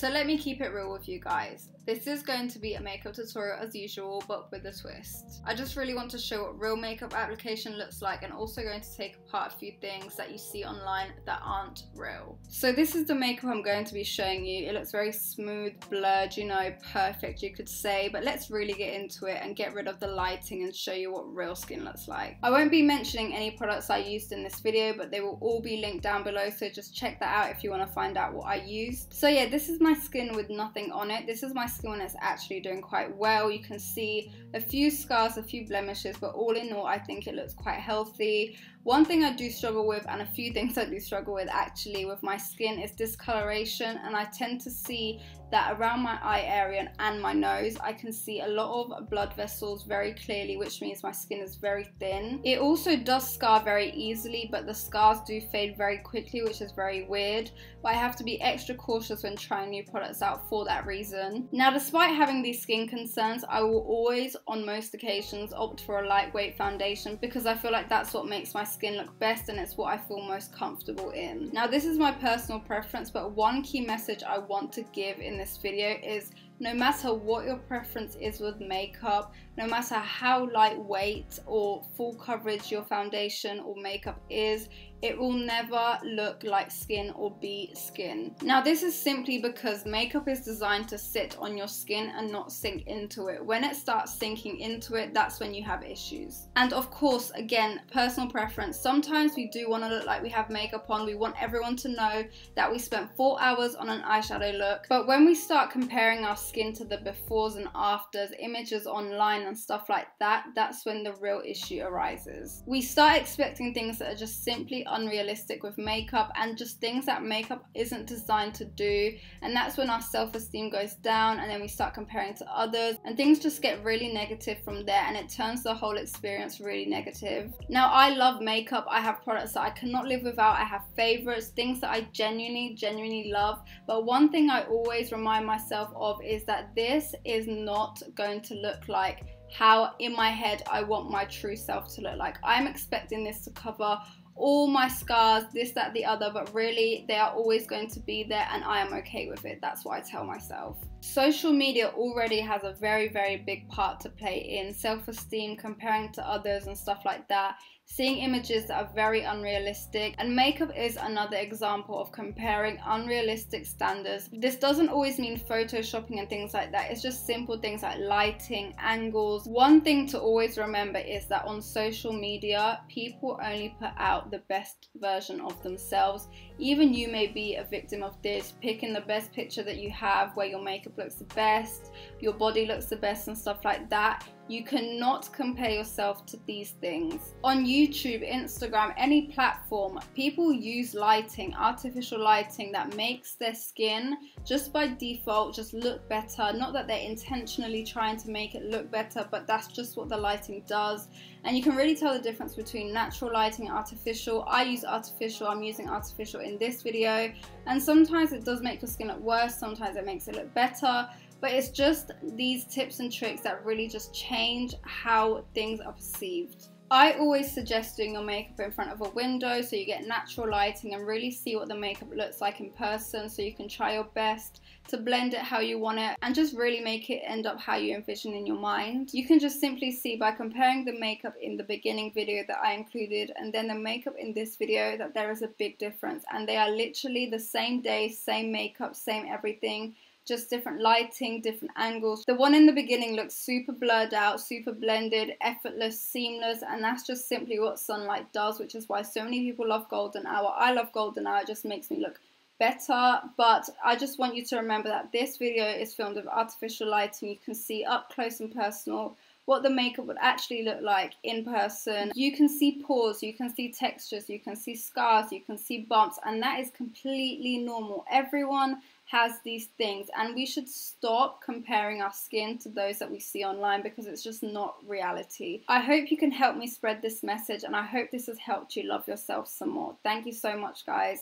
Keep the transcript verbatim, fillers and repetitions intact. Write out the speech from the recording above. So let me keep it real with you guys. This is going to be a makeup tutorial as usual, but with a twist. I just really want to show what real makeup application looks like, and also going to take apart a few things that you see online that aren't real. So this is the makeup I'm going to be showing you. It looks very smooth, blurred, you know, perfect you could say, but let's really get into it and get rid of the lighting and show you what real skin looks like. I won't be mentioning any products I used in this video, but they will all be linked down below, so just check that out if you want to find out what I used. So yeah, this is my My skin with nothing on it. This is my skin when it's actually doing quite well. You can see a few scars, a few blemishes, but all in all I think it looks quite healthy. One thing I do struggle with, and a few things I do struggle with actually with my skin, is discoloration, and I tend to see that around my eye area and my nose. I can see a lot of blood vessels very clearly, which means my skin is very thin. It also does scar very easily, but the scars do fade very quickly, which is very weird, but I have to be extra cautious when trying new products out for that reason. Now, despite having these skin concerns, I will always, on most occasions, opt for a lightweight foundation because I feel like that's what makes my skin look best, and it's what I feel most comfortable in. Now, this is my personal preference, but one key message I want to give in this video is no matter what your preference is with makeup, no matter how lightweight or full coverage your foundation or makeup is, it will never look like skin or be skin. Now, this is simply because makeup is designed to sit on your skin and not sink into it. When it starts sinking into it, that's when you have issues. And of course, again, personal preference. Sometimes we do want to look like we have makeup on. We want everyone to know that we spent four hours on an eyeshadow look. But when we start comparing our skin to the befores and afters, images online and stuff like that, that's when the real issue arises. We start expecting things that are just simply unrealistic with makeup, and just things that makeup isn't designed to do, and that's when our self-esteem goes down, and then we start comparing to others, and things just get really negative from there, and it turns the whole experience really negative. Now, I love makeup. I have products that I cannot live without. I have favorites, things that I genuinely genuinely love, but one thing I always remind myself of is that this is not going to look like how in my head I want my true self to look like. I'm expecting this to cover all my scars, this, that, the other, but really they are always going to be there, and I am okay with it. That's what I tell myself. Social media already has a very, very big part to play in self-esteem, comparing to others and stuff like that, seeing images that are very unrealistic, and makeup is another example of comparing unrealistic standards. This doesn't always mean photoshopping and things like that. It's just simple things like lighting, angles. One thing to always remember is that on social media, people only put out the best version of themselves. Even you may be a victim of this, picking the best picture that you have where your makeup looks the best, your body looks the best and stuff like that. You cannot compare yourself to these things. On YouTube, Instagram, any platform, people use lighting, artificial lighting that makes their skin just by default just look better. Not that they're intentionally trying to make it look better, but that's just what the lighting does. And you can really tell the difference between natural lighting and artificial. I use artificial, I'm using artificial in this video. And sometimes it does make your skin look worse, sometimes it makes it look better. But it's just these tips and tricks that really just change how things are perceived. I always suggest doing your makeup in front of a window so you get natural lighting and really see what the makeup looks like in person, so you can try your best to blend it how you want it and just really make it end up how you envision in your mind. You can just simply see by comparing the makeup in the beginning video that I included and then the makeup in this video that there is a big difference, and they are literally the same day, same makeup, same everything. Just different lighting, different angles. The one in the beginning looks super blurred out, super blended, effortless, seamless, and that's just simply what sunlight does, which is why so many people love golden hour. I love golden hour, it just makes me look better. But I just want you to remember that this video is filmed with artificial lighting. You can see up close and personal what the makeup would actually look like in person. You can see pores, you can see textures, you can see scars, you can see bumps, and that is completely normal. Everyone has these things, and we should stop comparing our skin to those that we see online because it's just not reality. I hope you can help me spread this message, and I hope this has helped you love yourself some more. Thank you so much, guys.